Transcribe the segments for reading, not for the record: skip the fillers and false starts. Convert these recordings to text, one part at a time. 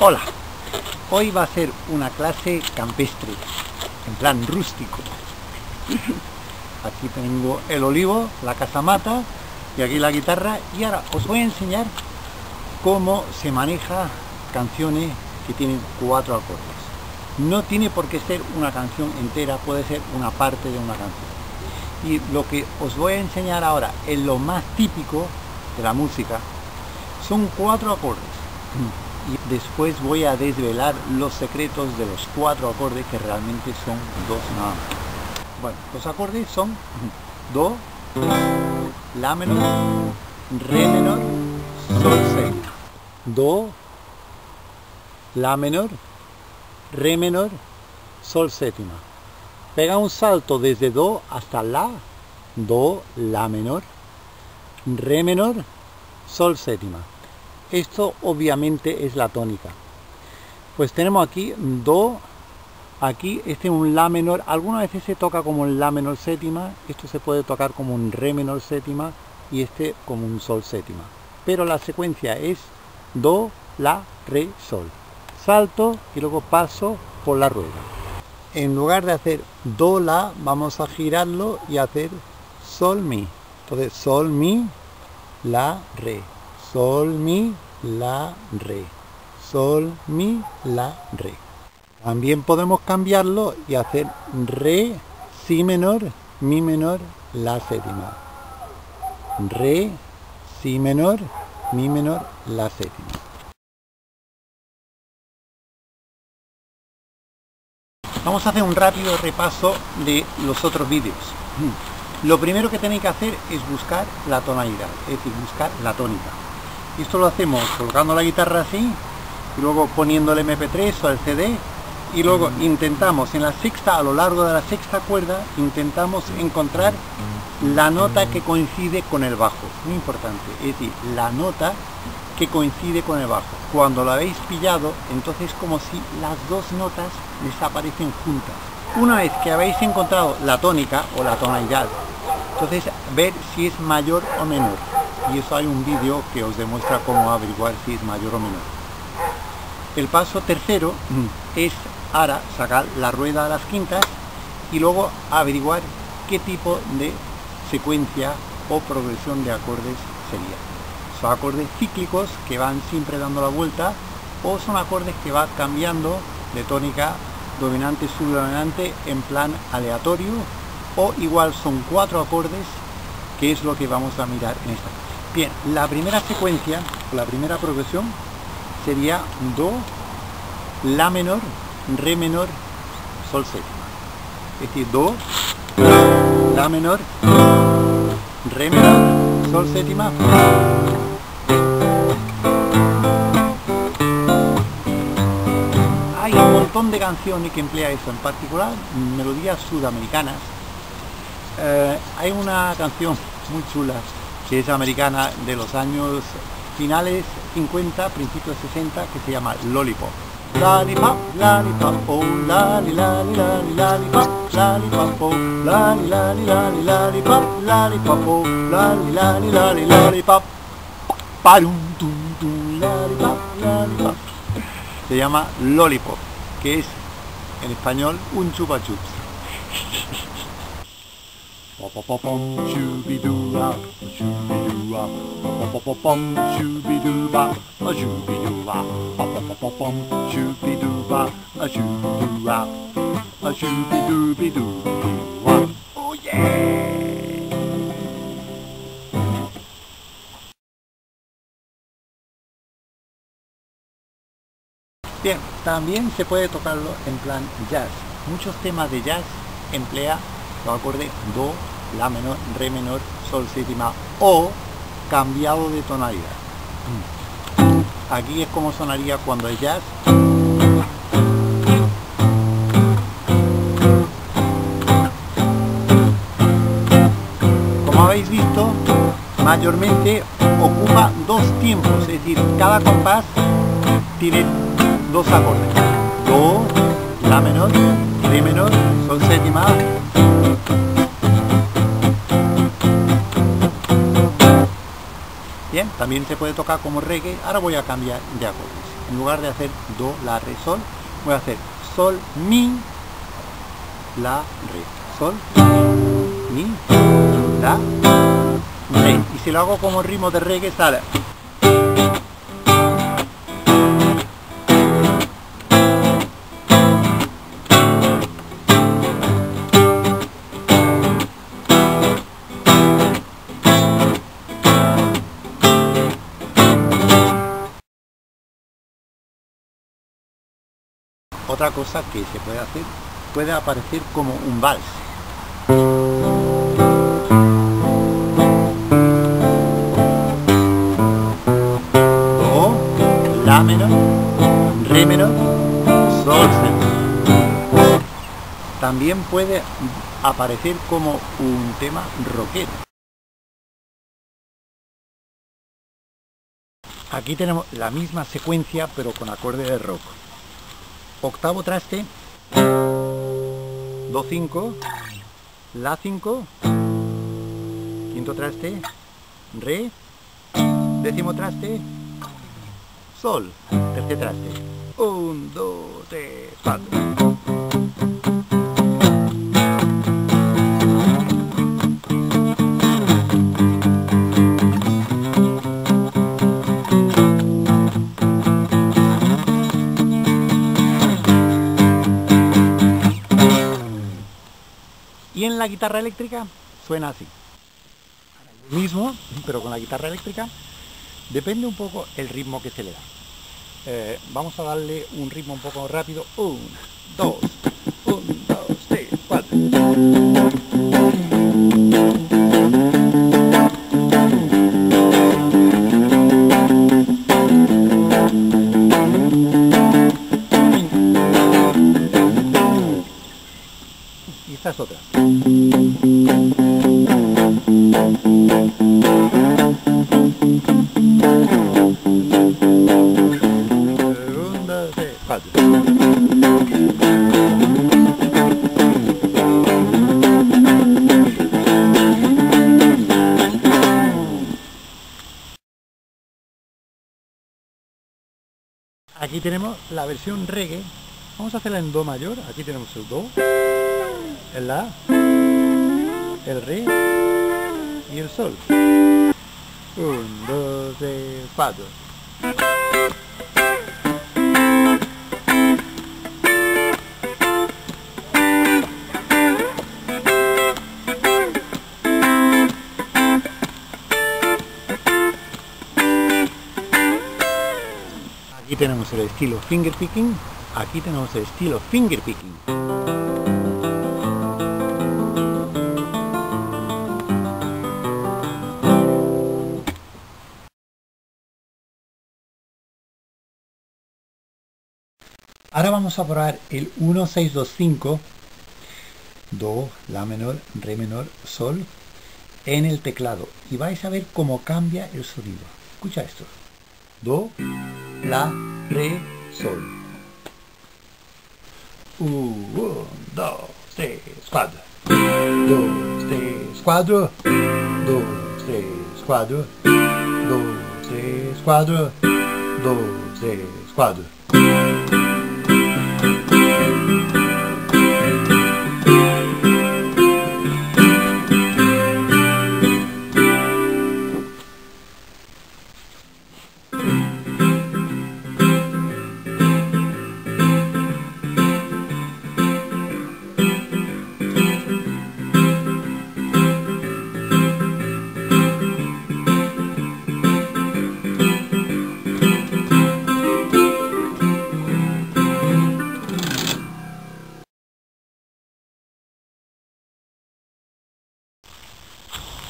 Hola, hoy va a ser una clase campestre, en plan rústico. Aquí tengo el olivo, la casamata y aquí la guitarra, y ahora os voy a enseñar cómo se maneja canciones que tienen 4 acordes. No tiene por qué ser una canción entera, puede ser una parte de una canción. Y lo que os voy a enseñar ahora es lo más típico de la música, son 4 acordes. Y después voy a desvelar los secretos de los 4 acordes, que realmente son 2 nada más. Bueno, los acordes son do, la menor, re menor, sol séptima. Do, la menor, re menor, sol séptima. Pega un salto desde do hasta la, do, la menor, re menor, sol séptima. Esto obviamente es la tónica. Pues tenemos aquí do, aquí este es un la menor, algunas veces se toca como un la menor séptima, esto se puede tocar como un re menor séptima y este como un sol séptima. Pero la secuencia es do, la, re, sol. Salto y luego paso por la rueda. En lugar de hacer do, la, vamos a girarlo y hacer sol, mi. Entonces sol, mi, la, re. Sol, mi, la, re. Sol, mi, la, re. También podemos cambiarlo y hacer re, si menor, mi menor, la séptima. Re, si menor, mi menor, la séptima. Vamos a hacer un rápido repaso de los otros vídeos. Lo primero que tenéis que hacer es buscar la tonalidad, es decir, buscar la tónica. Y esto lo hacemos colocando la guitarra así, y luego poniendo el MP3 o el CD, y luego intentamos en la sexta, a lo largo de la sexta cuerda, intentamos encontrar la nota que coincide con el bajo. Muy importante, es decir, la nota que coincide con el bajo. Cuando la habéis pillado, entonces es como si las dos notas desaparecen juntas. Una vez que habéis encontrado la tónica o la tonalidad, entonces ver si es mayor o menor. Y eso hay un vídeo que os demuestra cómo averiguar si es mayor o menor. El paso tercero es ahora sacar la rueda de las quintas y luego averiguar qué tipo de secuencia o progresión de acordes sería. Son acordes cíclicos que van siempre dando la vuelta, o son acordes que van cambiando de tónica dominante, subdominante, en plan aleatorio, o igual son 4 acordes, que es lo que vamos a mirar en esta. Bien, la primera secuencia, la primera progresión sería do, la menor, re menor, sol séptima. Es decir, do, la menor, re menor, sol séptima. Hay un montón de canciones que emplea eso, en particular melodías sudamericanas. Hay una canción muy chula que es americana, de los años finales 50, principios 60, que se llama Lollipop. Lollipop, lollipop, oh, lali, lali, lali, lollipop, lollipop, oh, lali, lali, lali, lollipop, lollipop, oh, lali, lali, lali, lollipop, parum, tum, tum, lollipop, lollipop. Se llama Lollipop, que es en español un chupa chups. Pom chubidoo-ah, chubidoo-ah, pom chubidoo-ah, chubidoo-ah, pom chubidoo-ah, chubidoo-ah, chubidoo-bidoo-ah. Oh yeah! Bien, también se puede tocarlo en plan jazz. Muchos temas de jazz emplea los acordes do, la menor, re menor, sol séptima, o cambiado de tonalidad. Aquí es como sonaría cuando es jazz. Como habéis visto, mayormente ocupa 2 tiempos, es decir, cada compás tiene 2 acordes. Do, la menor, re menor, sol séptima. Bien, también se puede tocar como reggae. Ahora voy a cambiar de acordes. en lugar de hacer do, la, re, sol, voy a hacer sol, mi, la, re, sol, mi, la, re. Y si lo hago como ritmo de reggae sale. Otra cosa que se puede hacer, puede aparecer como un vals. Do, la menor, re menor, sol séptima. También puede aparecer como un tema rockero. Aquí tenemos la misma secuencia pero con acorde de rock. Octavo traste, do 5, la 5, quinto traste, re, décimo traste, sol, tercer traste, 1, 2, 3, 4. Y en la guitarra eléctrica suena así. Lo mismo, pero con la guitarra eléctrica depende un poco el ritmo que se le da. Vamos a darle un ritmo un poco rápido. 1, 2, 1, 2, 3, 4. Y esta es otra. Aquí tenemos la versión reggae. Vamos a hacerla en do mayor. Aquí tenemos el do, el la, el re y el sol. 1, 2, 3, 4. Aquí tenemos el estilo fingerpicking, aquí tenemos el estilo fingerpicking. Ahora vamos a probar el 1, 6, 2, 5, do, la menor, re menor, sol, en el teclado. Y vais a ver cómo cambia el sonido. Escucha esto. Do, la, re, sol. 1, 2, 3, 4. 2, 3, 4. 2, 3, 4. 2, 3, 4. 2, 3, 4.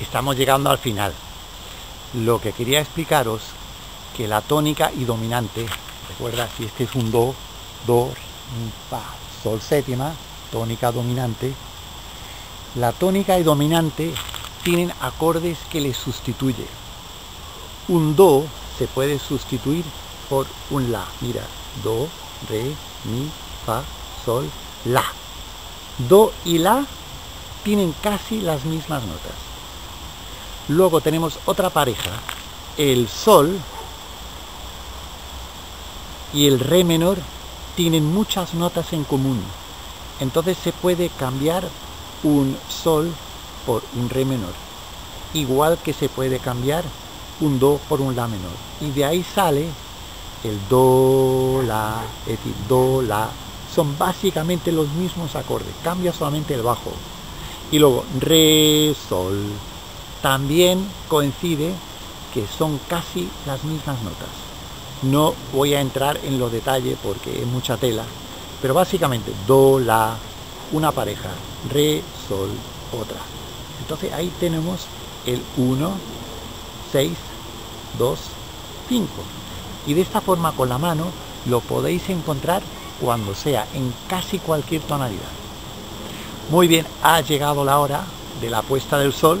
Estamos llegando al final. Lo que quería explicaros, que la tónica y dominante, recuerda, si este es un do, do, fa, sol séptima, tónica dominante, la tónica y dominante tienen acordes que les sustituye. Un do se puede sustituir por un la. Mira, do, re, mi, fa, sol, la. Do y la tienen casi las mismas notas. Luego tenemos otra pareja, el sol y el re menor tienen muchas notas en común. Entonces se puede cambiar un sol por un re menor, igual que se puede cambiar un do por un la menor. Y de ahí sale el do, la, es decir, do, la. Son básicamente los mismos acordes, cambia solamente el bajo. Y luego re, sol. También coincide que son casi las mismas notas. No voy a entrar en los detalles porque es mucha tela, pero básicamente do, la, una pareja, re, sol, otra. Entonces ahí tenemos el 1, 6, 2, 5. Y de esta forma con la mano lo podéis encontrar cuando sea, en casi cualquier tonalidad. Muy bien, ha llegado la hora de la puesta del sol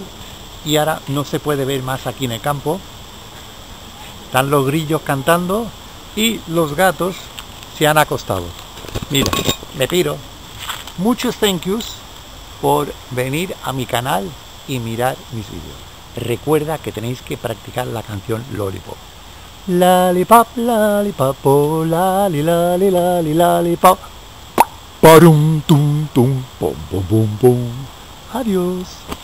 y ahora no se puede ver más aquí en el campo. Están los grillos cantando y los gatos se han acostado. Mira, me piro. Muchos thank yous por venir a mi canal y mirar mis vídeos. Recuerda que tenéis que practicar la canción Lollipop. Lollipop, lollipop, oh, lali, lali, lali, lollipop. Parum, tum, tum, pom, pom, pom, pom. Adiós.